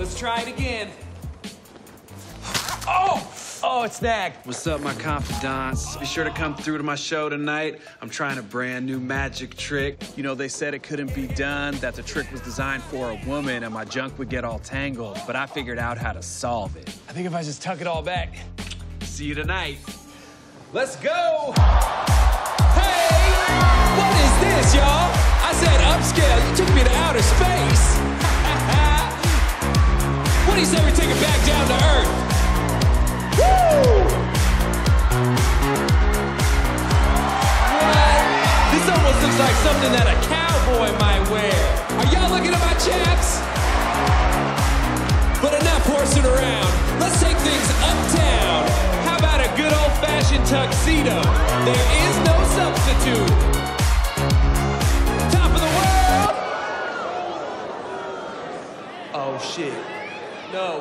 Let's try it again. Oh, it's snagged. What's up, my confidants? Be sure to come through to my show tonight. I'm trying a brand new magic trick. You know, they said it couldn't be done, that the trick was designed for a woman and my junk would get all tangled, but I figured out how to solve it. I think if I just tuck it all back. See you tonight. Let's go! Hey! What is this, y'all? I said upscale, you took me to outer space. What do you say we take it back down to Earth? Woo! What? This almost looks like something that a cowboy might wear. Are y'all looking at my chaps? But enough horsing around. Let's take things uptown. How about a good old-fashioned tuxedo? There is no substitute. Top of the world! Oh, shit. No,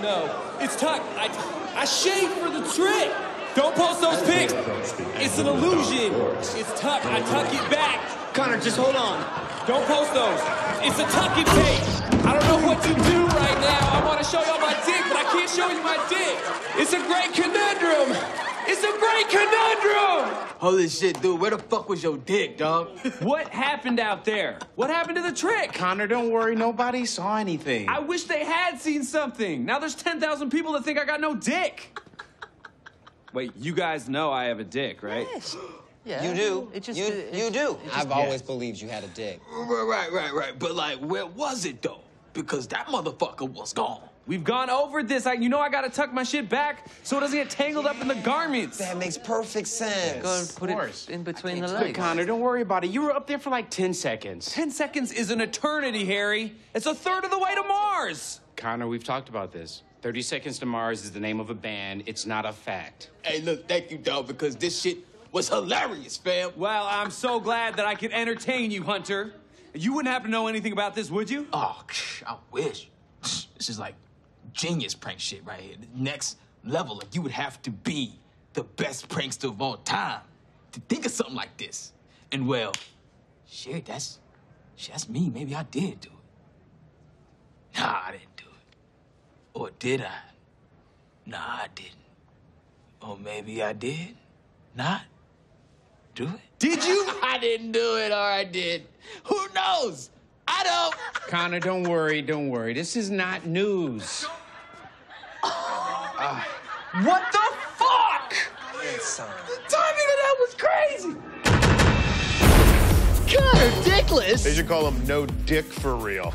no. It's tucked. I shaved for the trick. Don't post those pics. It's an illusion. It's tucked. I tuck it back. Connor, just hold on. Don't post those. It's a tuck and tape. I don't know what to do right now. I want to show y'all my dick, but I can't show you my dick. It's a great conundrum. It's a great conundrum. Holy shit, dude. Where the fuck was your dick, dog? What happened out there? What happened to the trick? Connor, don't worry. Nobody saw anything. I wish they had seen something. Now there's 10,000 people that think I got no dick. Wait, you guys know I have a dick, right? Yes. Yeah. You do. It just, you do. I've always believed you had a dick. Right. But, like, where was it, though? Because that motherfucker was gone. We've gone over this. You know I gotta tuck my shit back so it doesn't get tangled up in the garments. That makes perfect sense. Go and put it in between the legs. Connor, don't worry about it. You were up there for like 10 seconds. 10 seconds is an eternity, Harry. It's a third of the way to Mars. Connor, we've talked about this. 30 Seconds to Mars is the name of a band. It's not a fact. Hey, look, thank you, dog, because this shit was hilarious, fam. Well, I'm so glad that I could entertain you, Hunter. You wouldn't happen to know anything about this, would you? Oh, I wish. This is like genius prank shit right here. The next level, like you would have to be the best prankster of all time to think of something like this. And well, shit, that's me. Maybe I did do it. Nah, I didn't do it. Or did I? Nah, I didn't. Or maybe I did not do it. Did you? I didn't do it, or I did. Who knows? I don't. Connor, don't worry, don't worry. This is not news. What the fuck? The timing of that was crazy. Connor Dickless. They should call him No Dick for Real.